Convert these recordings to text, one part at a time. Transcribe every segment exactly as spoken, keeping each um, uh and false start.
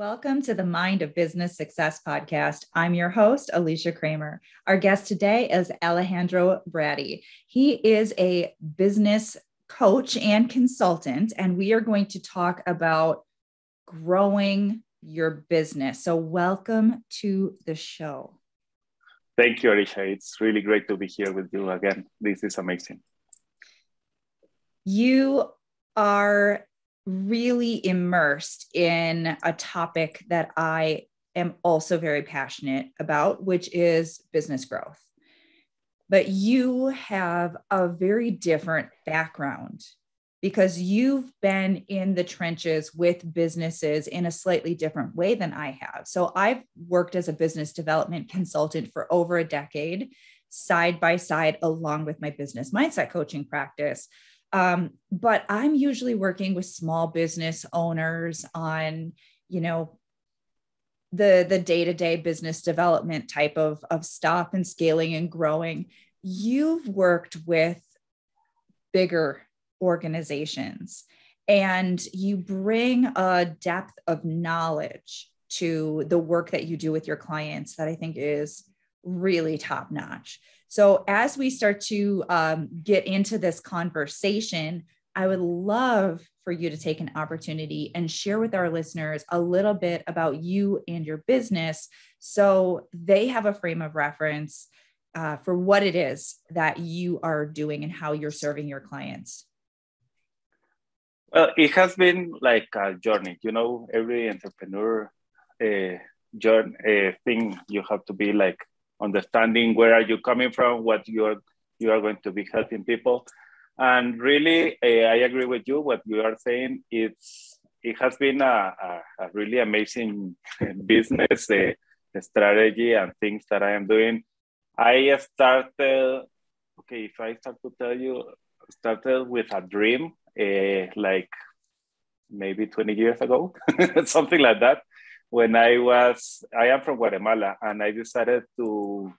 Welcome to the Mind of Business Success podcast. I'm your host, Alicia Cramer. Our guest today is Alejandro Bratti. He is a business coach and consultant, and we are going to talk about growing your business. So welcome to the show. Thank you, Alicia. It's really great to be here with you again. This is amazing. You are really immersed in a topic that I am also very passionate about, which is business growth. But you have a very different background because you've been in the trenches with businesses in a slightly different way than I have. So I've worked as a business development consultant for over a decade, side by side, along with my business mindset coaching practice. Um, but I'm usually working with small business owners on, you know, the, the day-to-day business development type of, of stuff and scaling and growing. You've worked with bigger organizations and you bring a depth of knowledge to the work that you do with your clients that I think is really top-notch. So as we start to um, get into this conversation, I would love for you to take an opportunity and share with our listeners a little bit about you and your business so they have a frame of reference uh, for what it is that you are doing and how you're serving your clients. Well, it has been like a journey. You know, every entrepreneur uh, journey, uh, thing, you have to be like, understanding where are you coming from, what you are you are going to be helping people, and really uh, I agree with you. What you are saying, it's it has been a, a, a really amazing business uh, strategy and things that I am doing. I started okay. If I start to tell you, started with a dream, uh, like maybe twenty years ago, something like that. When I was, I am from Guatemala, and I decided to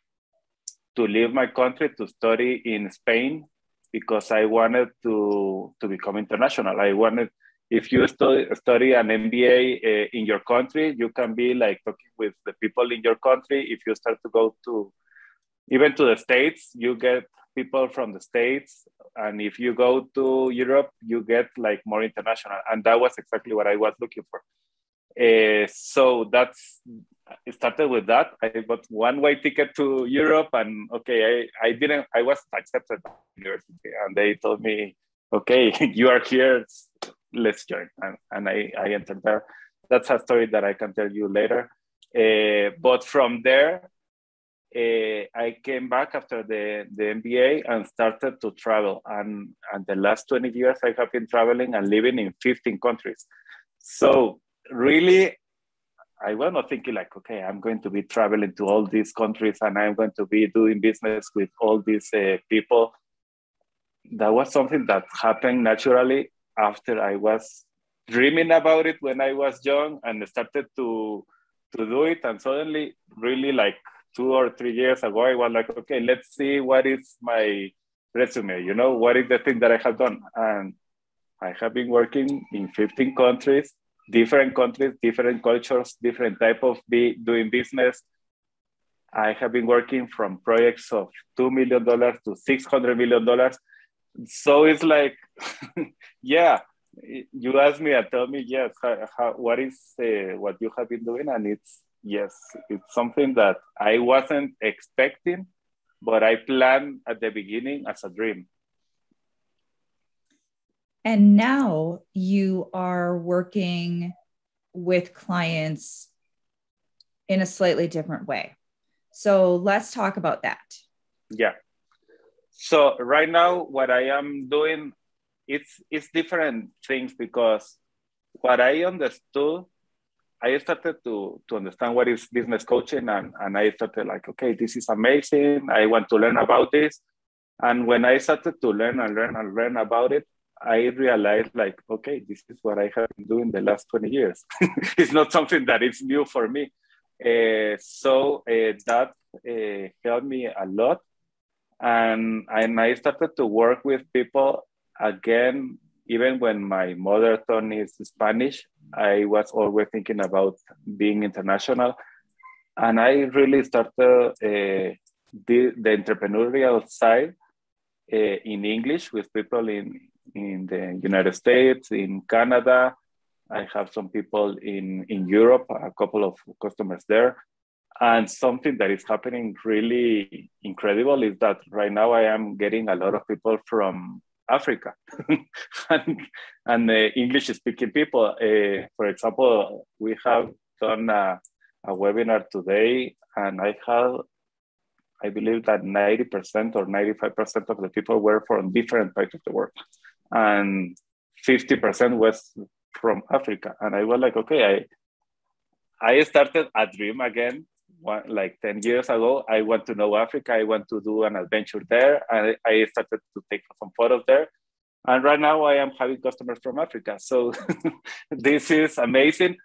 to leave my country to study in Spain because I wanted to to become international. I wanted, if you study, study an M B A uh, in your country, you can be like talking with the people in your country. If you start to go to, even to the States, you get people from the States. And if you go to Europe, you get like more international. And that was exactly what I was looking for. Uh, so that's, it started with that. I bought one-way ticket to Europe, and okay, I, I didn't, I was accepted at university, and they told me, okay, you are here, let's join. And, and I, I entered there. That's a story that I can tell you later. Uh, but from there, uh, I came back after the, the M B A and started to travel. And, and the last twenty years, I have been traveling and living in fifteen countries. So really, I was not thinking like, okay, I'm going to be traveling to all these countries and I'm going to be doing business with all these uh, people. That was something that happened naturally after I was dreaming about it when I was young and started to, to do it. And suddenly, really like two or three years ago, I was like, okay, let's see what is my resume, you know, what is the thing that I have done? And I have been working in fifteen countries. Different countries, different cultures, different type of be doing business. I have been working from projects of two million dollars to six hundred million dollars. So it's like, yeah, you ask me and tell me, yes, how, how, what is uh, what you have been doing? And it's, yes, it's something that I wasn't expecting, but I planned at the beginning as a dream. And now you are working with clients in a slightly different way. So let's talk about that. Yeah. So right now what I am doing, it's, it's different things because what I understood, I started to, to understand what is business coaching, and, and I started like, okay, this is amazing. I want to learn about this. And when I started to learn and learn and learn about it, I realized like, okay, this is what I have been doing the last twenty years. It's not something that is new for me. Uh, so uh, that uh, helped me a lot. And, and I started to work with people again, even when my mother tongue is Spanish. I was always thinking about being international. And I really started uh, the, the entrepreneurial side uh, in English with people in, in the United States, in Canada. I have some people in, in Europe, a couple of customers there. And something that is happening really incredible is that right now I am getting a lot of people from Africa and, and uh, English-speaking people. Uh, for example, we have done a, a webinar today, and I had, I believe that ninety percent or ninety-five percent of the people were from different parts of the world, and fifty percent was from Africa. And I was like, okay, I, I started a dream again. One, like ten years ago, I want to know Africa. I want to do an adventure there. And I, I started to take some photos there. And right now I am having customers from Africa. So this is amazing.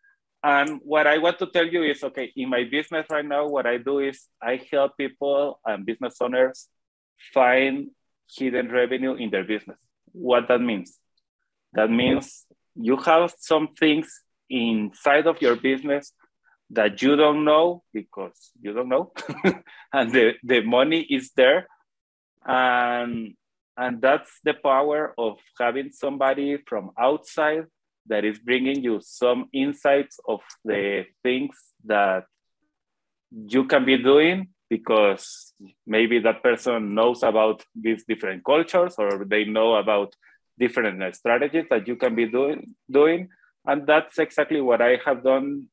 And what I want to tell you is, okay, in my business right now, what I do is I help people and business owners find hidden revenue in their business. What that means? That means you have some things inside of your business that you don't know because you don't know, and the, the money is there. And, and that's the power of having somebody from outside that is bringing you some insights of the things that you can be doing, because maybe that person knows about these different cultures, or they know about different strategies that you can be doing. doing. And that's exactly what I have done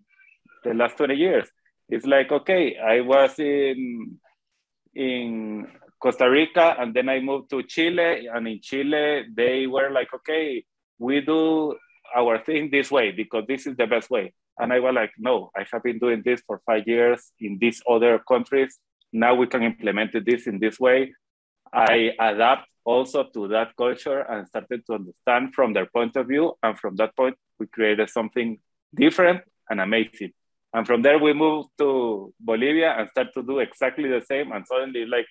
the last twenty years. It's like, okay, I was in, in Costa Rica, and then I moved to Chile. And in Chile, they were like, okay, we do our thing this way because this is the best way. And I was like, no, I have been doing this for five years in these other countries. Now we can implement this in this way. I adapt also to that culture and started to understand from their point of view. And from that point, we created something different and amazing. And from there, we moved to Bolivia and started to do exactly the same. And suddenly, like,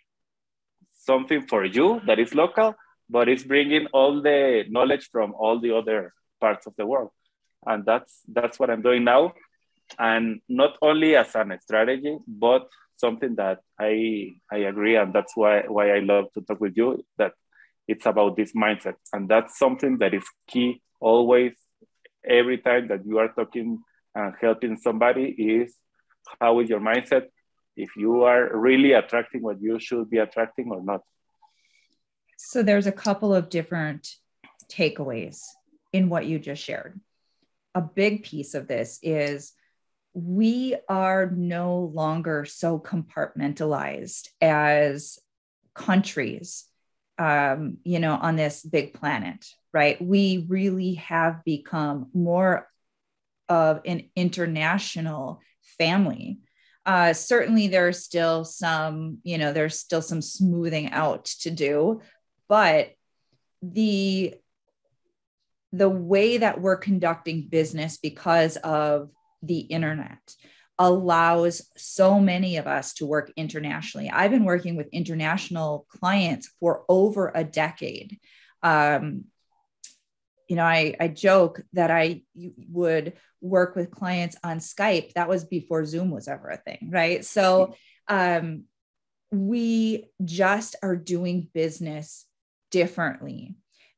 something for you that is local, but it's bringing all the knowledge from all the other parts of the world. And that's, that's what I'm doing now. And not only as a strategy, but something that I, I agree. And that's why, why I love to talk with you, that it's about this mindset. And that's something that is key always, every time that you are talking and helping somebody, is how is your mindset, if you are really attracting what you should be attracting or not. So there's a couple of different takeaways in what you just shared. A big piece of this is we are no longer so compartmentalized as countries, um, you know, on this big planet, right? We really have become more of an international family. Uh, certainly there's still some, you know, there's still some smoothing out to do, but the, the way that we're conducting business because of the internet allows so many of us to work internationally. I've been working with international clients for over a decade. Um, You know, I, I joke that I would work with clients on Skype. That was before Zoom was ever a thing, right? So um, we just are doing business differently.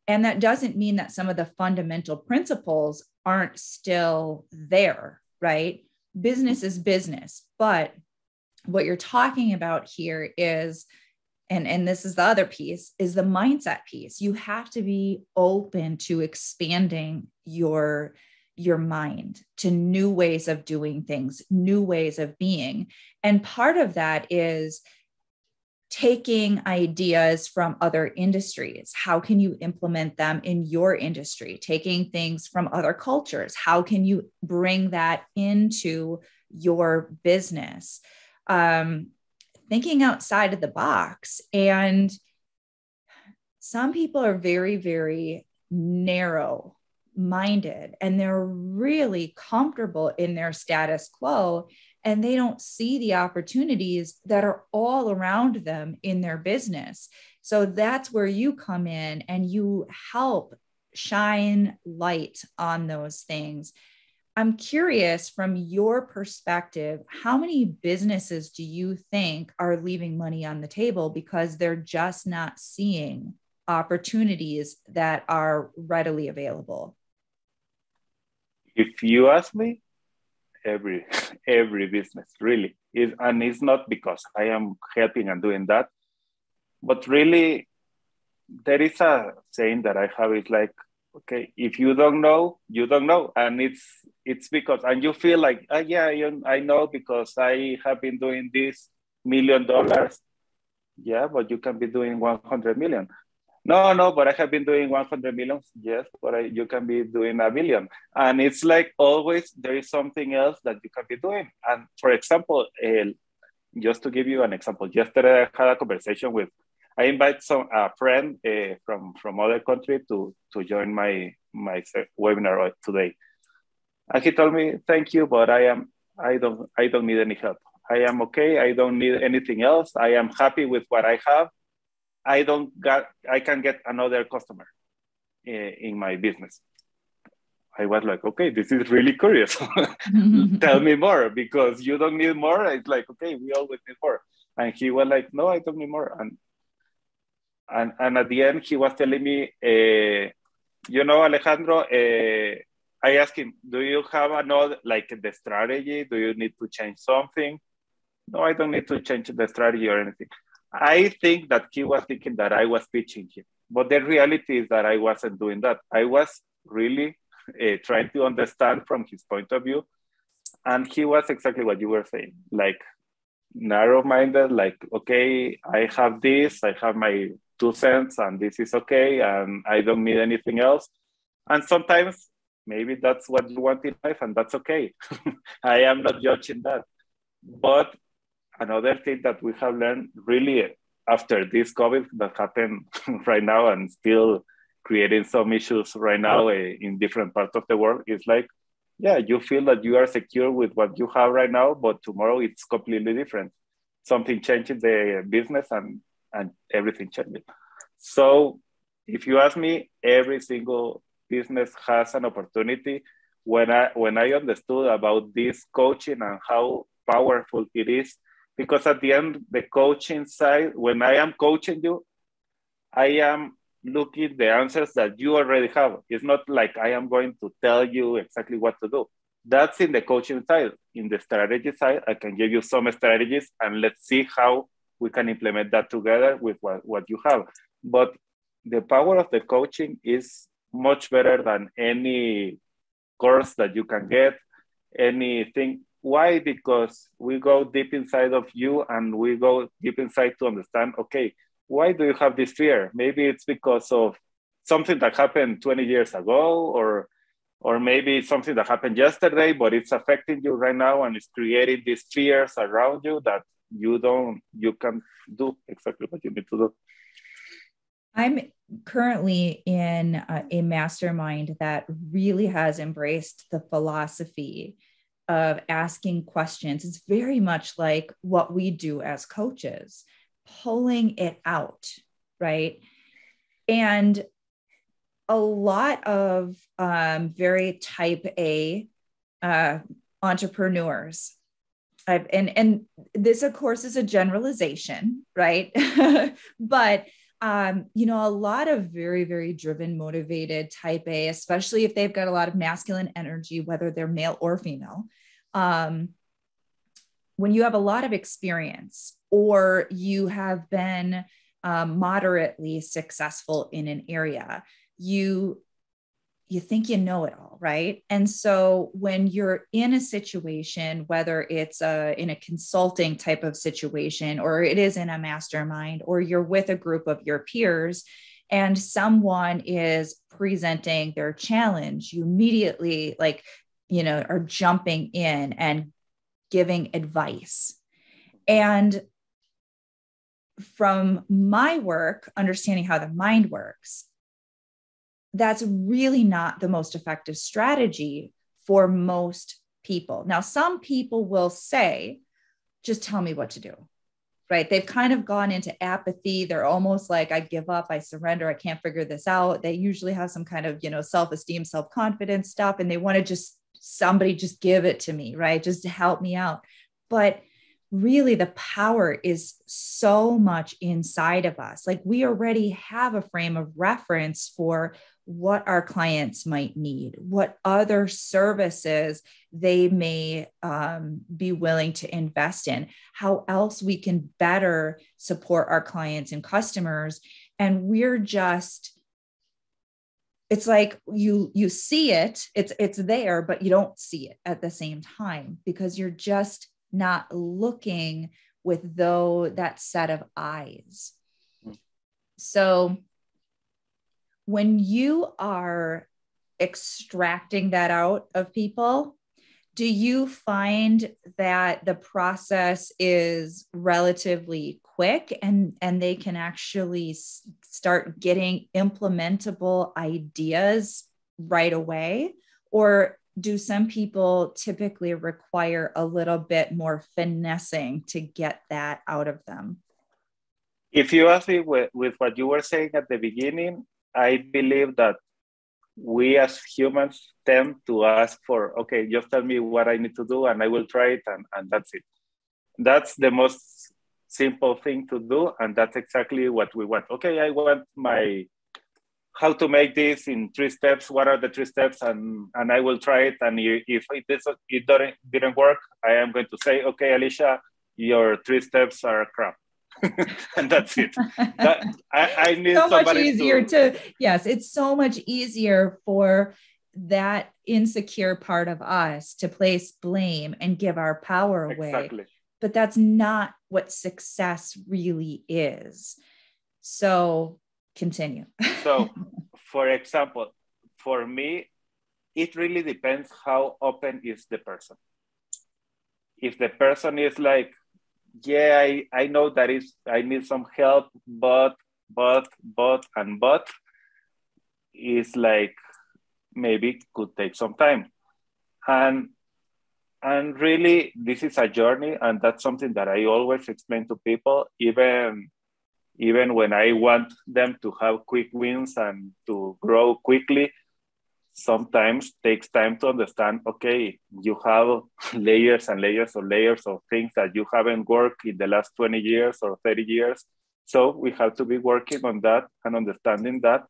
And that doesn't mean that some of the fundamental principles aren't still there, right? Business is business. But what you're talking about here is, And, and this is the other piece, is the mindset piece. You have to be open to expanding your, your mind to new ways of doing things, new ways of being. And part of that is taking ideas from other industries. How can you implement them in your industry? Taking things from other cultures. How can you bring that into your business? Um, thinking outside of the box. And some people are very, very narrow minded, and they're really comfortable in their status quo, and they don't see the opportunities that are all around them in their business. So that's where you come in and you help shine light on those things. I'm curious from your perspective, how many businesses do you think are leaving money on the table because they're just not seeing opportunities that are readily available? If you ask me, every every business, really. It, and it's not because I am helping and doing that, but really, there is a saying that I have, it's like, okay, if you don't know, you don't know. And it's it's because, and you feel like, oh yeah, you, I know because I have been doing this million dollars. Yeah, but you can be doing one hundred million. No, no, but I have been doing one hundred million. Yes, but I, you can be doing a billion. And it's like always there is something else that you can be doing. And for example, uh, just to give you an example, yesterday I had a conversation with, I invite some a friend uh, from from other country to to join my my webinar today, and he told me, "Thank you, but I am I don't I don't need any help. I am okay. I don't need anything else. I am happy with what I have. I don't got I can get another customer uh, in my business." I was like, "Okay, this is really curious. Tell me more, because you don't need more." It's like, "Okay, we always need more," and he was like, "No, I don't need more." And And, and at the end, he was telling me, uh, you know, Alejandro, uh, I asked him, do you have another, like the strategy? Do you need to change something? No, I don't need to change the strategy or anything. I think that he was thinking that I was pitching him. But the reality is that I wasn't doing that. I was really uh, trying to understand from his point of view. And he was exactly what you were saying, like narrow-minded, like, okay, I have this, I have my two cents and this is okay and I don't need anything else. And sometimes maybe that's what you want in life and that's okay. I am not judging that. But another thing that we have learned really after this COVID that happened right now and still creating some issues right now in different parts of the world is like, yeah, you feel that you are secure with what you have right now, but tomorrow it's completely different. Something changes the business and and everything changes. So if you ask me, every single business has an opportunity. When I when I understood about this coaching and how powerful it is, because at the end, the coaching side, when I am coaching you, I am looking at the answers that you already have. It's not like I am going to tell you exactly what to do. That's in the coaching side. In the strategy side, I can give you some strategies and let's see how we can implement that together with what, what you have. But the power of the coaching is much better than any course that you can get, anything. Why? Because we go deep inside of you and we go deep inside to understand, okay, why do you have this fear? Maybe it's because of something that happened twenty years ago, or or maybe it's something that happened yesterday, but it's affecting you right now and it's creating these fears around you that you don't, you can do exactly what you need to do. I'm currently in a, a mastermind that really has embraced the philosophy of asking questions. It's very much like what we do as coaches, pulling it out, right? And a lot of um, very type A uh, entrepreneurs, I've, and and this, of course, is a generalization, right? But, um, you know, a lot of very, very driven, motivated type A, especially if they've got a lot of masculine energy, whether they're male or female. Um, when you have a lot of experience or you have been um, moderately successful in an area, you you think you know it all, right? And so when you're in a situation, whether it's a, in a consulting type of situation, or it is in a mastermind, or you're with a group of your peers, and someone is presenting their challenge, you immediately, like, you know, are jumping in and giving advice. And from my work, understanding how the mind works, that's really not the most effective strategy for most people. Now, some people will say, just tell me what to do, right? They've kind of gone into apathy. They're almost like, I give up, I surrender, I can't figure this out. They usually have some kind of, you know, self-esteem, self-confidence stuff, and they want to just somebody just give it to me, right? Just to help me out. But really the power is so much inside of us. Like we already have a frame of reference for what our clients might need, what other services they may um, be willing to invest in, how else we can better support our clients and customers. And we're just, it's like you you see it, it's it's there, but you don't see it at the same time because you're just not looking with though that set of eyes. So when you are extracting that out of people, do you find that the process is relatively quick and, and they can actually s- start getting implementable ideas right away? Or do some people typically require a little bit more finessing to get that out of them? If you ask me with, with what you were saying at the beginning, I believe that we as humans tend to ask for, okay, just tell me what I need to do and I will try it and, and that's it. That's the most simple thing to do. And that's exactly what we want. Okay, I want my, how to make this in three steps. What are the three steps? And, and I will try it. And if it, is, it didn't work, I am going to say, okay, Alicia, your three steps are crap. And that's it. That, I, I need so much easier to... to yes, it's so much easier for that insecure part of us to place blame and give our power away. Exactly. But that's not what success really is. So continue. So for example, for me, it really depends how open is the person. If the person is like, yeah, I, I know that is, I need some help, but, but, but, and but is like, maybe could take some time. And, and really, this is a journey. And that's something that I always explain to people, even, even when I want them to have quick wins and to grow quickly, sometimes takes time to understand, okay, you have layers and layers of layers of things that you haven't worked in the last twenty years or thirty years. So we have to be working on that and understanding that.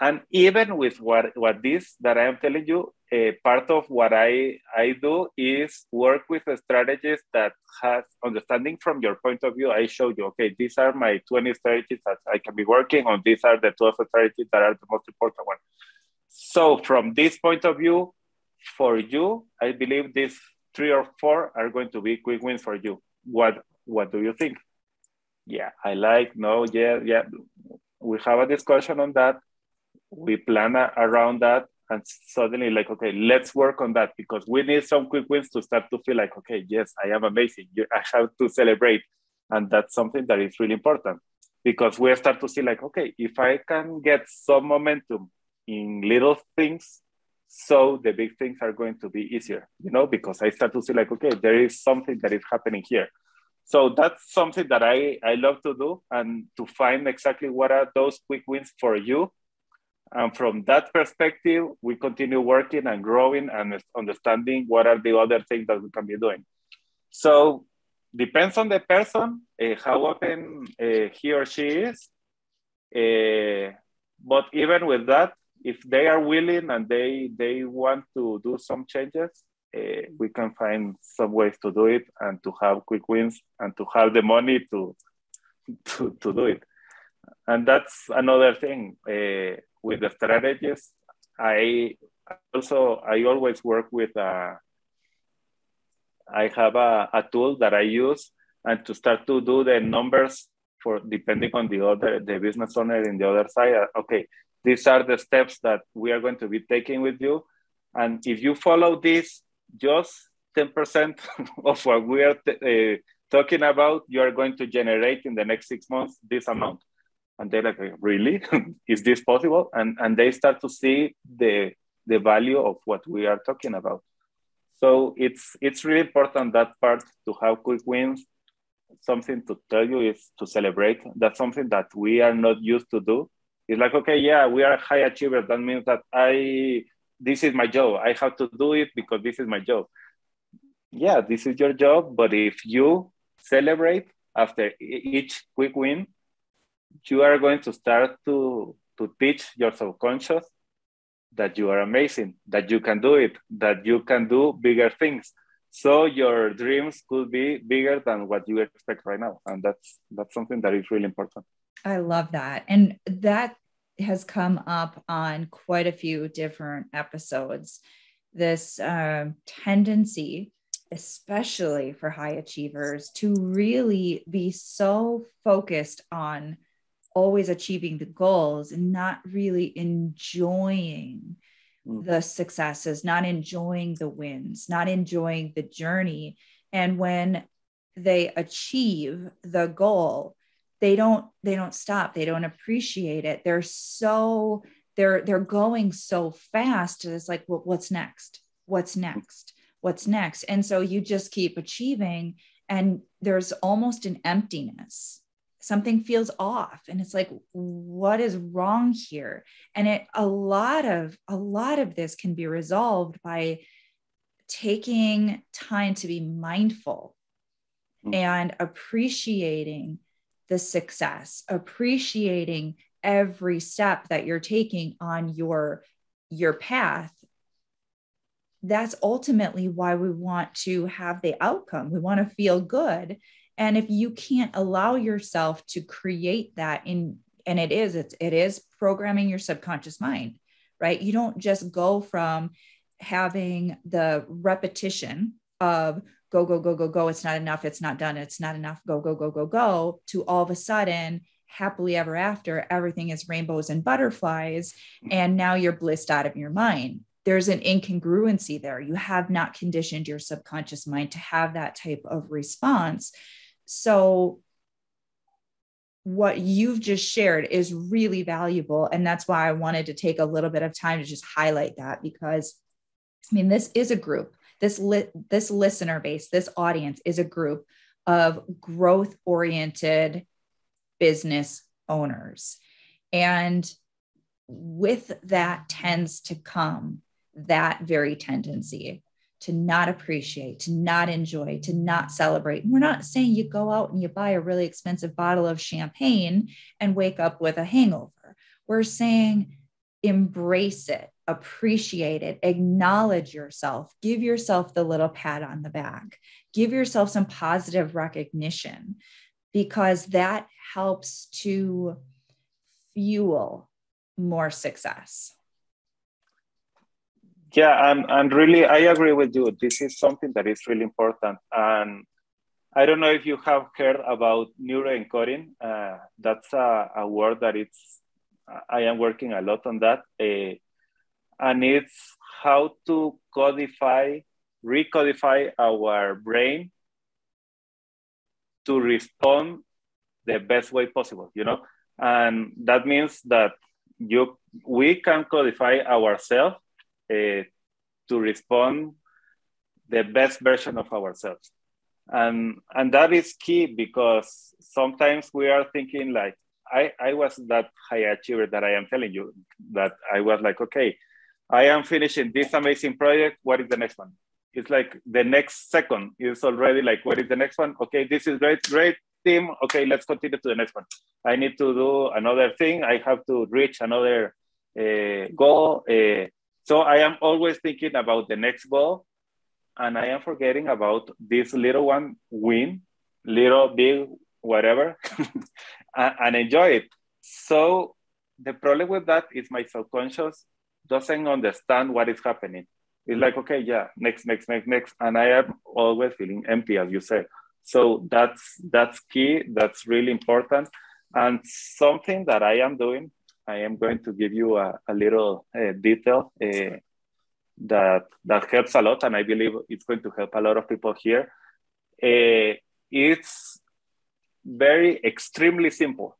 And even with what, what this that I am telling you, a uh, part of what I, I do is work with a strategist that has understanding from your point of view. I show you, okay, these are my twenty strategies that I can be working on. These are the twelve strategies that are the most important ones. So from this point of view, for you, I believe these three or four are going to be quick wins for you. What what do you think? Yeah, I like, no, yeah, yeah. We have a discussion on that. We plan a, around that. And suddenly like, okay, let's work on that because we need some quick wins to start to feel like, okay, yes, I am amazing. I have to celebrate. And that's something that is really important because we start to see like, okay, if I can get some momentum in little things, so the big things are going to be easier, you know, because I start to see like, okay, there is something that is happening here. So that's something that I, I love to do and to find exactly what are those quick wins for you. And from that perspective, we continue working and growing and understanding what are the other things that we can be doing. So depends on the person, uh, how open uh, he or she is. Uh, but even with that, if they are willing and they they want to do some changes, uh, we can find some ways to do it and to have quick wins and to have the money to to, to do it. And that's another thing uh, with the strategies. I also I always work with a, I have a, a tool that I use and to start to do the numbers for depending on the other the business owner in the other side. Okay, these are the steps that we are going to be taking with you. And if you follow this, just ten percent of what we are t- uh, talking about, you are going to generate in the next six months this amount. And they're like, really? Is this possible? And and they start to see the the value of what we are talking about. So it's it's really important that part to have quick wins. Something to tell you is to celebrate. That's something that we are not used to do. It's like, okay, yeah, we are high achievers. That means that I this is my job. I have to do it because this is my job. Yeah, this is your job. But if you celebrate after each quick win, you are going to start to, to teach your subconscious that you are amazing, that you can do it, that you can do bigger things. So your dreams could be bigger than what you expect right now. And that's that's something that is really important. I love that. And that has come up on quite a few different episodes. This um, tendency, especially for high achievers, to really be so focused on always achieving the goals and not really enjoying the successes, not enjoying the wins, not enjoying the journey. And when they achieve the goal, they don't, they don't stop. They don't appreciate it. They're so, they're, they're going so fast. It's like, well, what's next? What's next? What's next? And so you just keep achieving, and there's almost an emptiness. Something feels off, and it's like, what is wrong here? And it, a lot of, a lot of this can be resolved by taking time to be mindful mm-hmm. and appreciating the success, appreciating every step that you're taking on your, your path. That's ultimately why we want to have the outcome. We want to feel good. And if you can't allow yourself to create that in, and it is, it's, it is programming your subconscious mind, right? You don't just go from having the repetition of go, go, go, go, go. It's not enough. It's not done. It's not enough. Go, go, go, go, go to all of a sudden happily ever after, everything is rainbows and butterflies. And now you're blissed out of your mind. There's an incongruency there. You have not conditioned your subconscious mind to have that type of response. So what you've just shared is really valuable. And that's why I wanted to take a little bit of time to just highlight that, because I mean, this is a group, this li- this listener base, this audience is a group of growth-oriented business owners. And with that tends to come that very tendency to not appreciate, to not enjoy, to not celebrate. And we're not saying you go out and you buy a really expensive bottle of champagne and wake up with a hangover. We're saying embrace it, appreciate it, acknowledge yourself, give yourself the little pat on the back, give yourself some positive recognition, because that helps to fuel more success. Yeah, and, and really, I agree with you. This is something that is really important. And I don't know if you have heard about neuroencoding. Uh, that's a, a word that it's, I am working a lot on that. Uh, and it's how to codify, recodify our brain to respond the best way possible, you know? And that means that you, we can codify ourselves Uh, to respond the best version of ourselves. And, and that is key, because sometimes we are thinking like, I, I was that high achiever that I am telling you, that I was like, okay, I am finishing this amazing project. What is the next one? It's like the next second is already like, what is the next one? Okay, this is great, great team. Okay, let's continue to the next one. I need to do another thing. I have to reach another uh, goal. Uh, So I am always thinking about the next goal, and I am forgetting about this little one, win, little, big, whatever, and enjoy it. So the problem with that is my subconscious doesn't understand what is happening. It's like, okay, yeah, next, next, next, next. And I am always feeling empty, as you said. So that's, that's key. That's really important. And something that I am doing, I am going to give you a, a little uh, detail uh, that that helps a lot, and I believe it's going to help a lot of people here. Uh, it's very extremely simple,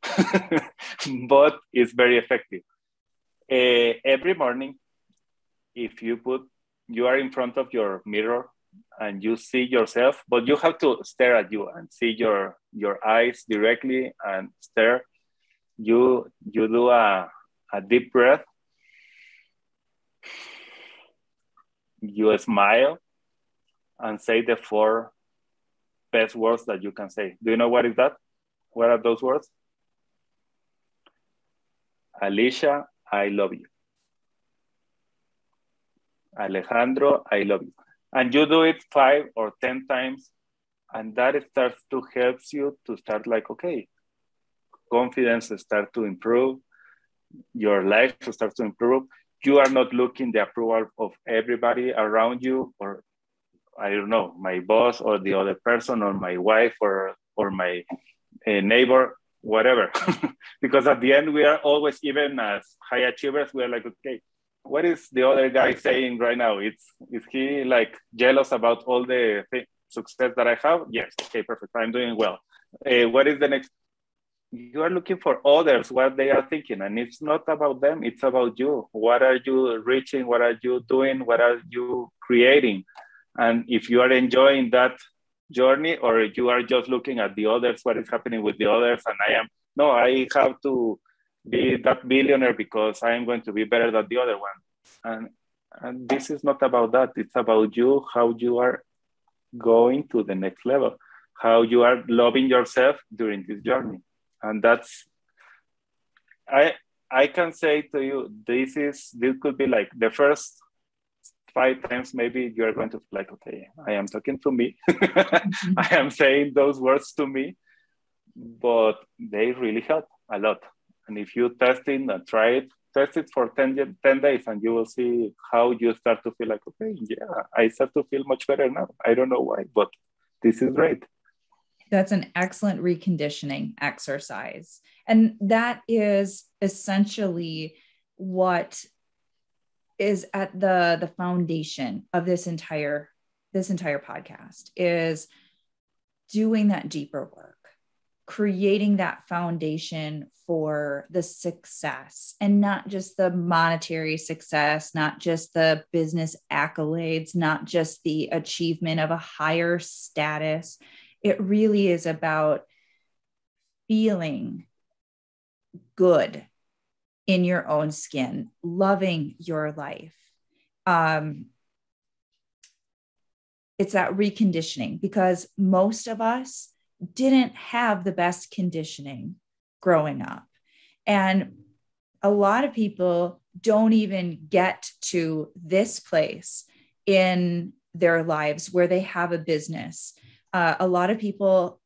but it's very effective. Uh, every morning, if you put, you are in front of your mirror and you see yourself, but you have to stare at you and see your, your eyes directly and stare. You you do a, a deep breath you smile and say the four best words that you can say. Do you know what is that? What are those words? Alicia, I love you. Alejandro, I love you. And you do it five or ten times, and that starts to help you to start like, okay, confidence starts to improve, your life starts to improve. You are not looking the approval of everybody around you, or I don't know, my boss or the other person or my wife or, or my uh, neighbor, whatever. Because at the end, we are always, even as high achievers, we are like, okay, what is the other guy saying right now? It's, is he like jealous about all the th- success that I have? Yes, okay, perfect, I'm doing well. Uh, what is the next? You are looking for others, what they are thinking, and it's not about them, it's about you. What are you reaching? What are you doing? What are you creating? And if you are enjoying that journey, or you are just looking at the others, what is happening with the others, and I am, no, I have to be that billionaire because I'm going to be better than the other one. And, and this is not about that. It's about you, how you are going to the next level, how you are loving yourself during this journey. And that's, I I can say to you, this is, this could be like the first five times, maybe you are going to like, okay, I am talking to me. I am saying those words to me, but they really help a lot. And if you test it and try it, test it for ten, ten days, and you will see how you start to feel like, okay, yeah, I start to feel much better now. I don't know why, but this is great. That's an excellent reconditioning exercise. And that is essentially what is at the, the foundation of this entire, this entire podcast, is doing that deeper work, creating that foundation for the success, and not just the monetary success, not just the business accolades, not just the achievement of a higher status. It really is about feeling good in your own skin, loving your life. Um, it's that reconditioning, because most of us didn't have the best conditioning growing up. And a lot of people don't even get to this place in their lives where they have a business. Uh, a lot of people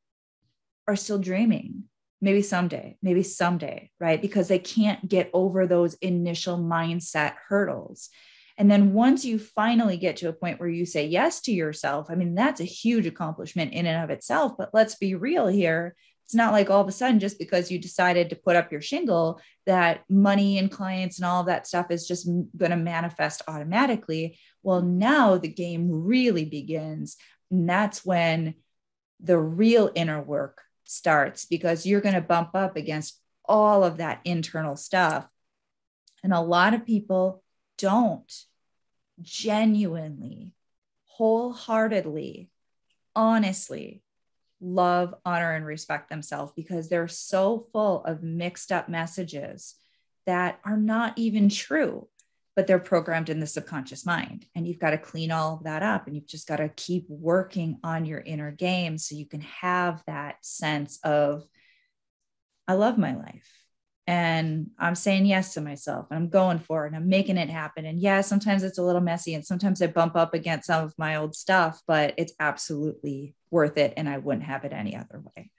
are still dreaming, maybe someday, maybe someday, right? Because they can't get over those initial mindset hurdles. And then once you finally get to a point where you say yes to yourself, I mean, that's a huge accomplishment in and of itself, but let's be real here. It's not like all of a sudden, just because you decided to put up your shingle, that money and clients and all of that stuff is just going to manifest automatically. Well, now the game really begins. And that's when the real inner work starts, because you're going to bump up against all of that internal stuff. And a lot of people don't genuinely, wholeheartedly, honestly love, honor, and respect themselves, because they're so full of mixed up messages that are not even true, but they're programmed in the subconscious mind. And you've got to clean all of that up, and you've just got to keep working on your inner game so you can have that sense of, I love my life, and I'm saying yes to myself, and I'm going for it, and I'm making it happen. And yeah, sometimes it's a little messy, and sometimes I bump up against some of my old stuff, but it's absolutely worth it, and I wouldn't have it any other way.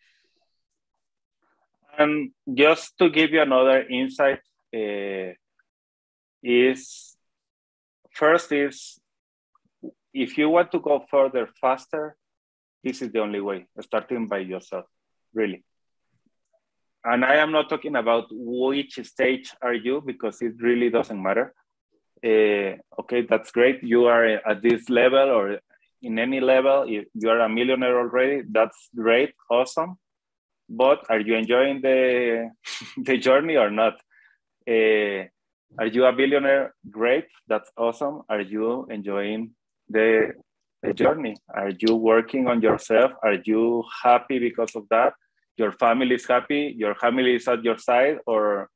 Um, just to give you another insight, uh... is first is, if you want to go further faster, this is the only way, starting by yourself, really. And I am not talking about which stage are you, because it really doesn't matter. Uh, okay, that's great. You are at this level or in any level. If you are a millionaire already, that's great, awesome. But are you enjoying the, the journey or not? Uh, Are you a billionaire? Great, that's awesome. Are you enjoying the, the journey? Are you working on yourself? Are you happy because of that? Your family is happy? Your family is at your side? Or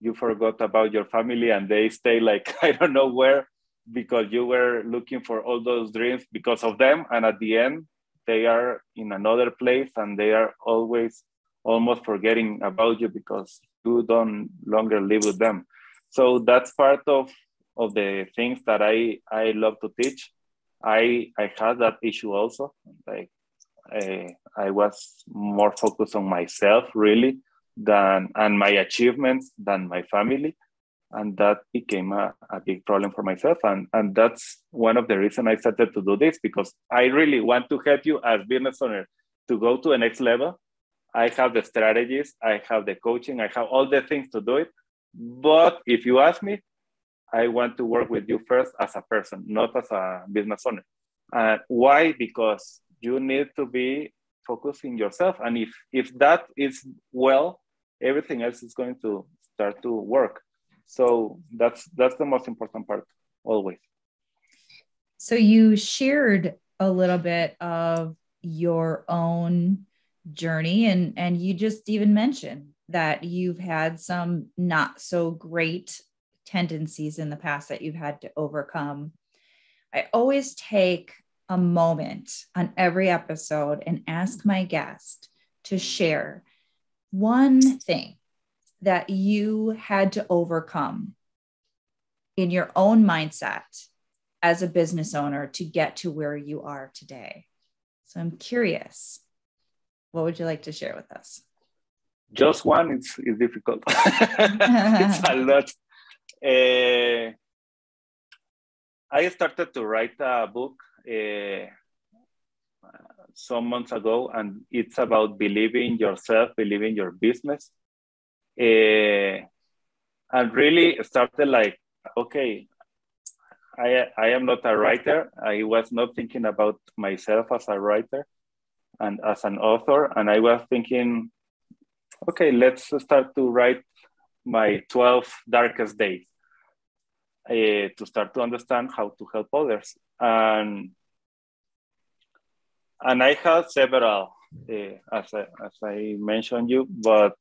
you forgot about your family and they stay like, I don't know where? because you were looking for all those dreams because of them. And at the end, they are in another place and they are always almost forgetting about you because you don't longer live with them. So that's part of, of the things that I, I love to teach. I, I had that issue also. Like I, I was more focused on myself really than, and my achievements than my family. And that became a, a big problem for myself. And, and that's one of the reasons I started to do this, because I really want to help you as business owner to go to the next level. I have the strategies, I have the coaching, I have all the things to do it. But if you ask me, I want to work with you first as a person, not as a business owner. Uh, why? Because you need to be focusing yourself. And if, if that is well, everything else is going to start to work. So that's that's the most important part, always. So you shared a little bit of your own journey, and, and you just even mentioned that you've had some not so great tendencies in the past that you've had to overcome. I always take a moment on every episode and ask my guest to share one thing that you had to overcome in your own mindset as a business owner to get to where you are today. So I'm curious, what would you like to share with us? Just one, it's, it's difficult. It's a lot. Uh, I started to write a book uh, some months ago, and it's about believing yourself, believing your business. Uh, and really started like, okay, I I am not a writer. I was not thinking about myself as a writer and as an author. And I was thinking, okay, let's start to write my twelve darkest days uh, to start to understand how to help others. And, and I had several, uh, as, I, as I mentioned you, but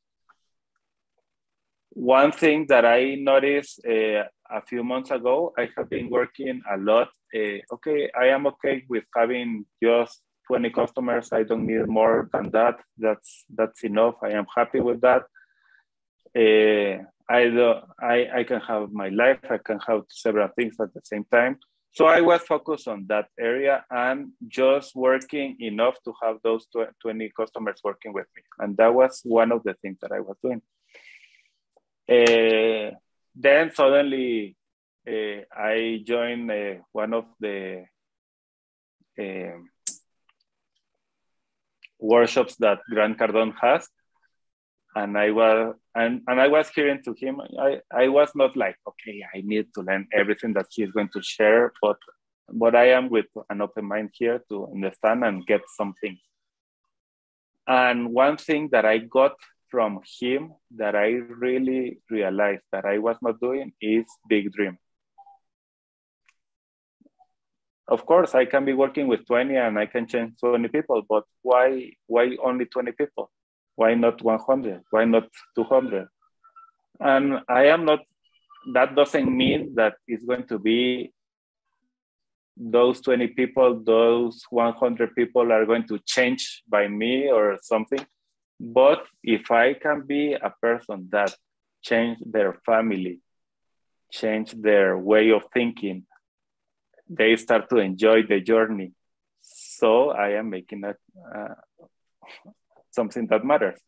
one thing that I noticed uh, a few months ago, I have been working a lot. Uh, okay, I am okay with having just twenty customers. I don't need more than that. That's that's enough. I am happy with that. Uh, I, don't, I, I can have my life. I can have several things at the same time. So I was focused on that area and just working enough to have those twenty customers working with me. And that was one of the things that I was doing. Uh, then suddenly uh, I joined uh, one of the uh, workshops that Grant Cardone has, and I was and, and I was hearing to him. I, I was not like, okay, I need to learn everything that he's going to share, but but I am with an open mind here to understand and get something. And one thing that I got from him that I really realized that I was not doing is big dream. Of course, I can be working with twenty and I can change twenty people, but why, why only twenty people? Why not one hundred? Why not two hundred? And I am not, that doesn't mean that it's going to be those twenty people, those one hundred people are going to change by me or something. But if I can be a person that change their family, change their way of thinking, they start to enjoy the journey. So I am making that uh, something that matters.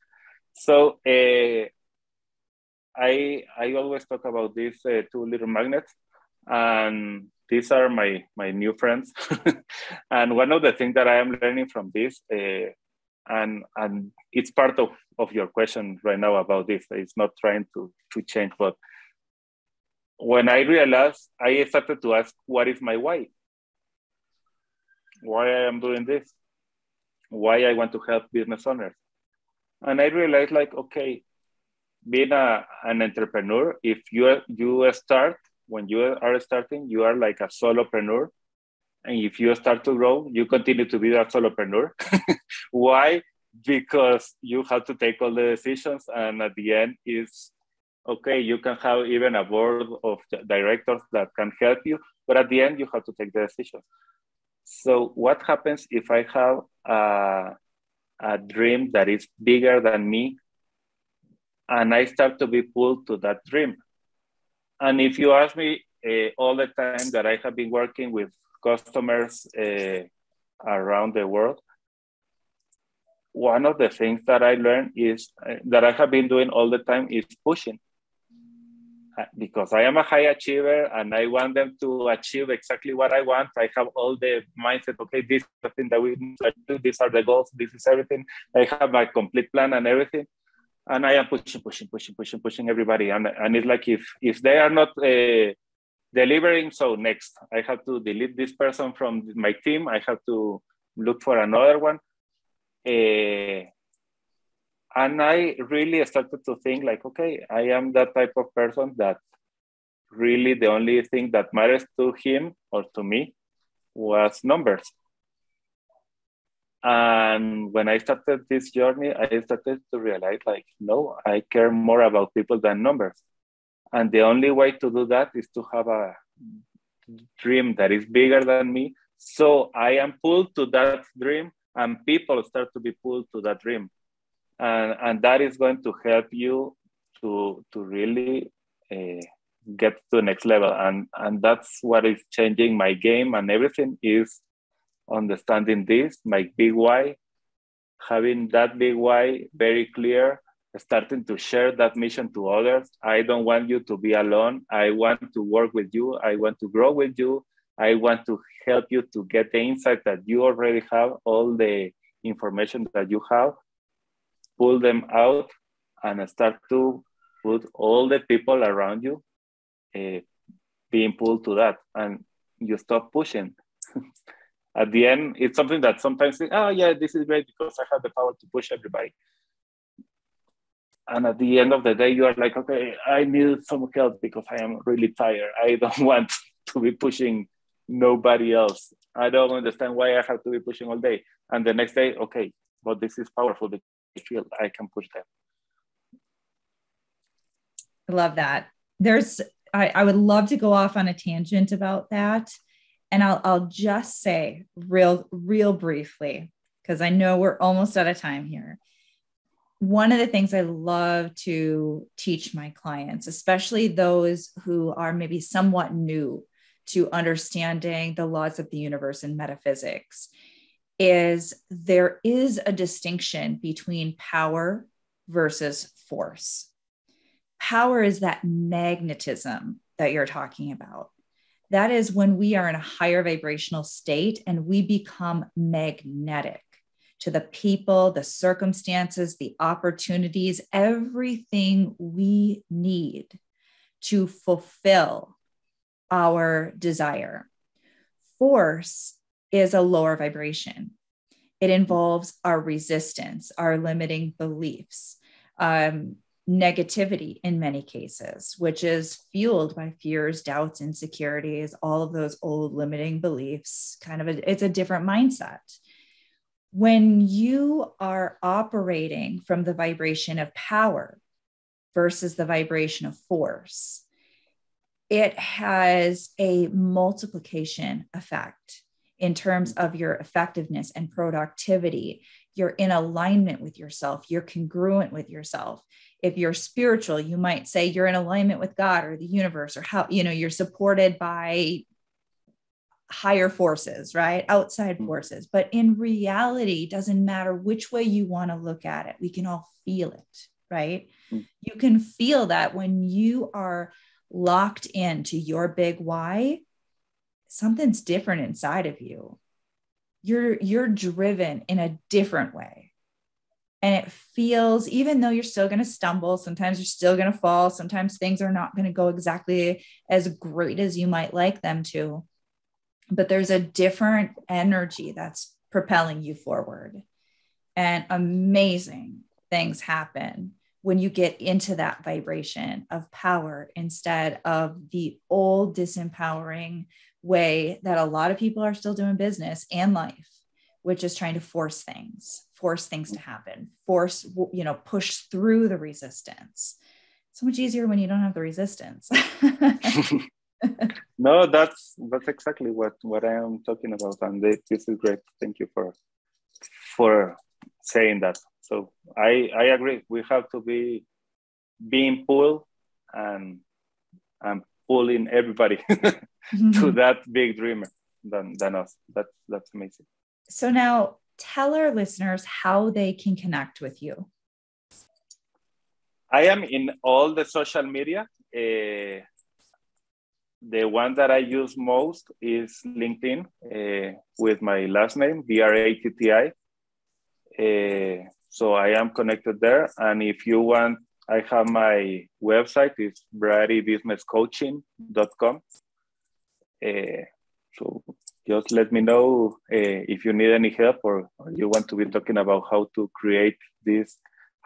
So uh, I I always talk about these uh, two little magnets, and these are my, my new friends. And one of the things that I am learning from this uh, And and it's part of, of your question right now about this. It's not trying to, to change, but when I realized, I started to ask, what is my why? Why I am doing this? Why I want to help business owners? And I realized like, okay, being a, an entrepreneur, if you, you start, when you are starting, you are like a solopreneur. And if you start to grow, you continue to be that solopreneur. Why? Because you have to take all the decisions, and at the end, it's okay, you can have even a board of directors that can help you, but at the end you have to take the decision. So what happens if I have a, a dream that is bigger than me and I start to be pulled to that dream? And if you ask me uh, all the time that I have been working with customers uh, around the world, one of the things that I learned is uh, that I have been doing all the time is pushing, because I am a high achiever and I want them to achieve exactly what I want. I have all the mindset, okay, this is the thing that we need to do. These are the goals. This is everything. I have my complete plan and everything. And I am pushing, pushing, pushing, pushing, pushing everybody. And, and it's like, if, if they are not uh, delivering, so next, I have to delete this person from my team. I have to look for another one. Uh, and I really started to think like, okay, I am that type of person that really the only thing that matters to him or to me was numbers. And when I started this journey, I started to realize like, no, I care more about people than numbers. And the only way to do that is to have a dream that is bigger than me. So I am pulled to that dream and people start to be pulled to that dream. And, and that is going to help you to, to really uh, get to the next level. And, and that's what is changing my game and everything is understanding this, my big why, having that big why very clear, starting to share that mission to others. I don't want you to be alone. I want to work with you. I want to grow with you. I want to help you to get the insight that you already have, all the information that you have, pull them out and start to put all the people around you uh, being pulled to that. And you stop pushing. At the end, it's something that sometimes, think, oh yeah, this is great because I have the power to push everybody. And at the end of the day, you are like, okay, I need some help because I am really tired. I don't want to be pushing nobody else. I don't understand why I have to be pushing all day. And the next day, okay, but this is powerful. I feel I can push them. I love that. There's, I, I would love to go off on a tangent about that. And I'll, I'll just say real, real briefly, because I know we're almost out of time here. One of the things I love to teach my clients, especially those who are maybe somewhat new to understanding the laws of the universe and metaphysics, is there is a distinction between power versus force. Power is that magnetism that you're talking about. That is when we are in a higher vibrational state and we become magnetic to the people, the circumstances, the opportunities, everything we need to fulfill our desire. Force is a lower vibration. It involves our resistance, our limiting beliefs, um, negativity in many cases, which is fueled by fears, doubts, insecurities, all of those old limiting beliefs, kind of a, it's a different mindset. When you are operating from the vibration of power versus the vibration of force, it has a multiplication effect in terms of your effectiveness and productivity. You're in alignment with yourself. You're congruent with yourself. If you're spiritual, you might say you're in alignment with God or the universe, or how, you know, you're supported by higher forces, right? Outside forces. But in reality, doesn't matter which way you want to look at it. We can all feel it, right? You can feel that when you are locked into your big why, something's different inside of you. You're, you're driven in a different way. And it feels, even though you're still going to stumble, sometimes you're still going to fall, sometimes things are not going to go exactly as great as you might like them to, but there's a different energy that's propelling you forward. And amazing things happen when you get into that vibration of power instead of the old disempowering way that a lot of people are still doing business and life, which is trying to force things, force things to happen, force, you know, push through the resistance. so much easier when you don't have the resistance. No, that's that's exactly what, what I am talking about. And they, this is great. Thank you for for saying that. So I, I agree. We have to be being pulled and and pulling everybody to that big dreamer than, than us. That's that's amazing. So now tell our listeners how they can connect with you. I am in all the social media. Uh, The one that I use most is LinkedIn uh, with my last name, B R A T T I. Uh, so I am connected there. And if you want, I have my website, it's brady business coaching dot com. Uh, so just let me know uh, if you need any help or, or you want to be talking about how to create this,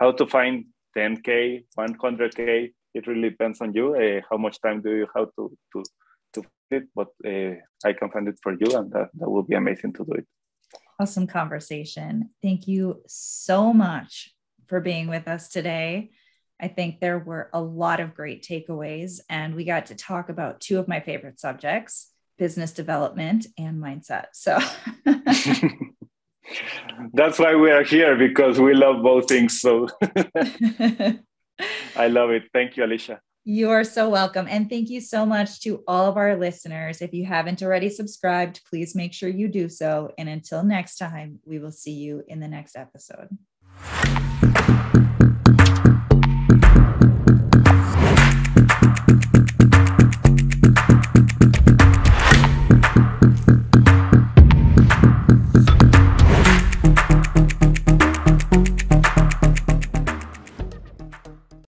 how to find ten K, one hundred K. It really depends on you. Uh, how much time do you have to to to fit? But uh, I can find it for you, and that, that will be amazing to do it. Awesome conversation. Thank you so much for being with us today. I think there were a lot of great takeaways, and we got to talk about two of my favorite subjects: business development and mindset. So that's why we are here, because we love both things. So. I love it. Thank you, Alicia. You are so welcome. And thank you so much to all of our listeners. If you haven't already subscribed, please make sure you do so. And until next time, we will see you in the next episode.